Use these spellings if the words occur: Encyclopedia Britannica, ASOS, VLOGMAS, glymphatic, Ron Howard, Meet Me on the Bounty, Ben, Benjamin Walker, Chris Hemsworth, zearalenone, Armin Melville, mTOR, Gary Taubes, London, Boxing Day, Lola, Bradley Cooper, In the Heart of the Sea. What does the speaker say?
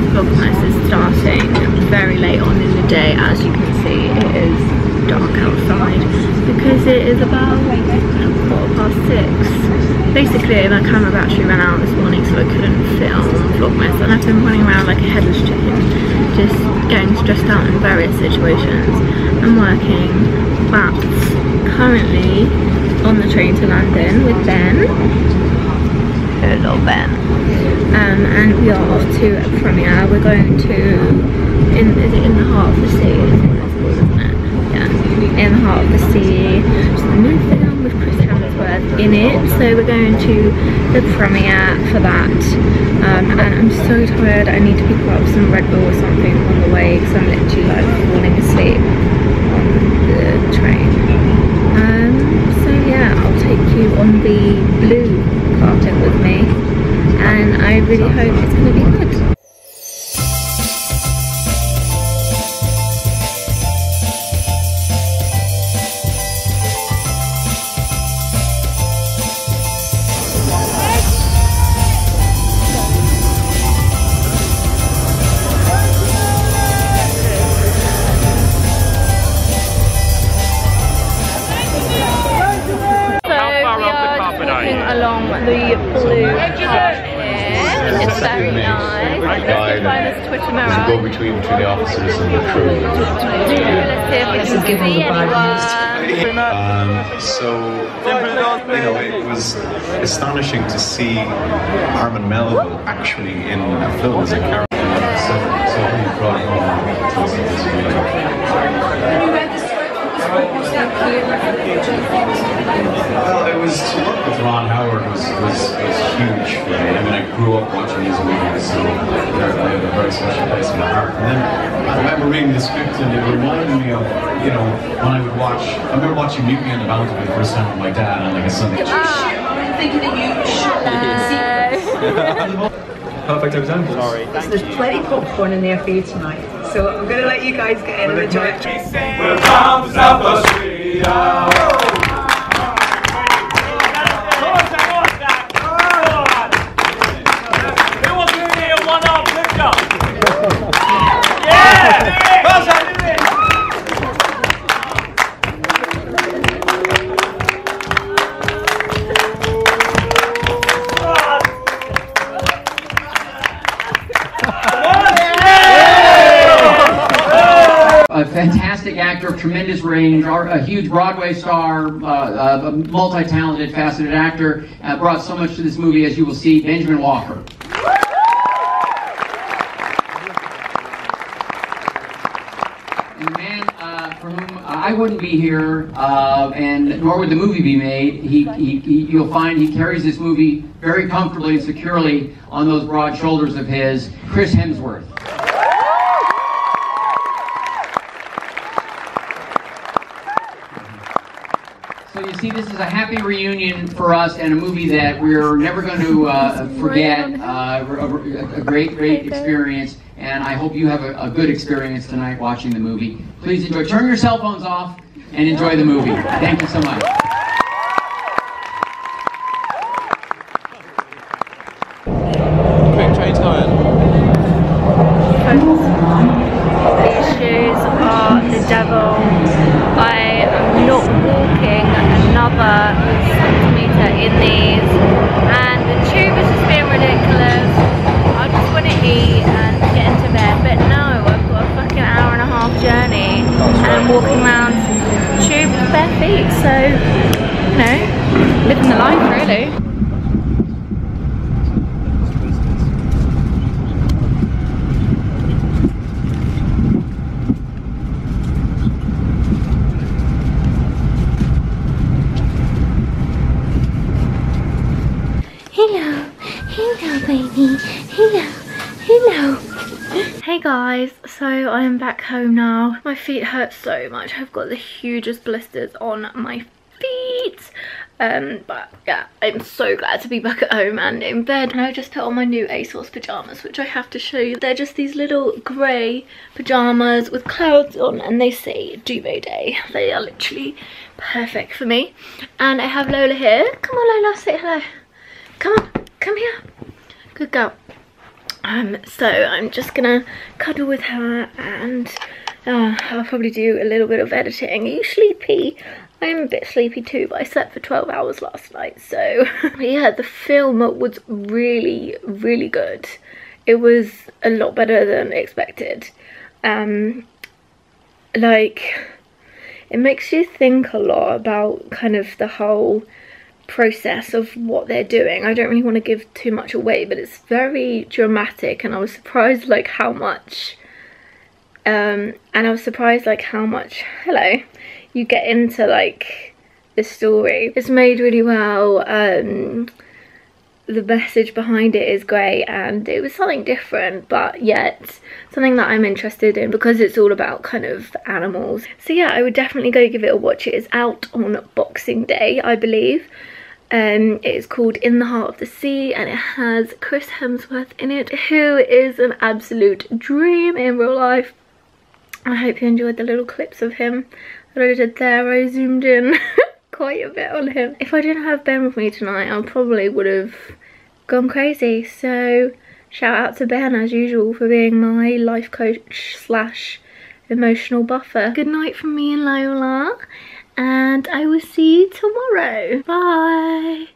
the vlogmas is starting very late on in the day. As you can see, it is dark outside because it is about 6:15. Basically, my camera battery ran out this morning, so I couldn't film vlogmas, and I've been running around like a headless chicken, just getting stressed out in various situations. I'm working, but currently on the train to London with Ben. Hello Ben. And we are off to a premiere. We're going to is it In the Heart of the Sea? Isn't it? Yeah. In the Heart of the Sea. It's a new film with Chris Hemsworth in it. So we're going to the premiere for that. And I'm so tired, I need to pick up some Red Bull or something on the way because I'm literally like falling asleep on the train. So yeah, I'll take you on the blue Started with me, and I really hope it's going to be good. Along the blue part here. It's very nice. Let's find this Twitter mirror. Go between the officers and the crew. Let's see if we can see anyone. You know, it was astonishing to see Armin Melville actually in a film as a character. So he brought home. Well, it was, to work with Ron Howard was huge for me. I mean, I grew up watching these movies, so they're a very special place in my heart. And then I remember reading the script, and it reminded me of, you know, when I would watch, I remember watching Meet Me on the Bounty for the first time with my dad on like a Sunday. I'm thinking that you perfect example. Sorry, thank you. There's plenty of popcorn in there for you tonight. So I'm going to let you guys get in and enjoy it. We're bound up Australia. Fantastic actor of tremendous range, a huge Broadway star, a multi-talented, faceted actor, brought so much to this movie, as you will see, Benjamin Walker. And a man for whom I wouldn't be here, and nor would the movie be made. You'll find he carries this movie very comfortably and securely on those broad shoulders of his, Chris Hemsworth. So you see, this is a happy reunion for us, and a movie that we're never going to forget, a great, great experience, and I hope you have a good experience tonight watching the movie. Please enjoy. Turn your cell phones off and enjoy the movie. Thank you so much. Guys, so I am back home now. My feet hurt so much. I've got the hugest blisters on my feet. But yeah, I'm so glad to be back at home and in bed. And I just put on my new ASOS pajamas, which I have to show you. They're just these little grey pajamas with clouds on, and they say duvet day. They are literally perfect for me. And I have Lola here. Come on Lola, say hello. Come on, come here. Good girl. So I'm just gonna cuddle with her, and I'll probably do a little bit of editing. Are you sleepy? I'm a bit sleepy too, but I slept for 12 hours last night, so yeah, the film was really, really good. It was a lot better than expected. Like, it makes you think a lot about kind of the whole process of what they're doing. I don't really want to give too much away, but it's very dramatic, and I was surprised like how much hello, you get into like the story. It's made really well. The message behind it is great, and it was something different, but yet something that I'm interested in because it's all about kind of animals. So yeah, I would definitely go give it a watch. It is out on Boxing Day, I believe. It is called In the Heart of the Sea, and it has Chris Hemsworth in it, who is an absolute dream in real life. I hope you enjoyed the little clips of him that I did there. I zoomed in quite a bit on him. If I didn't have Ben with me tonight, I probably would have gone crazy. So shout out to Ben as usual for being my life coach slash emotional buffer. Good night from me and Lola, and I will see you tomorrow. Bye.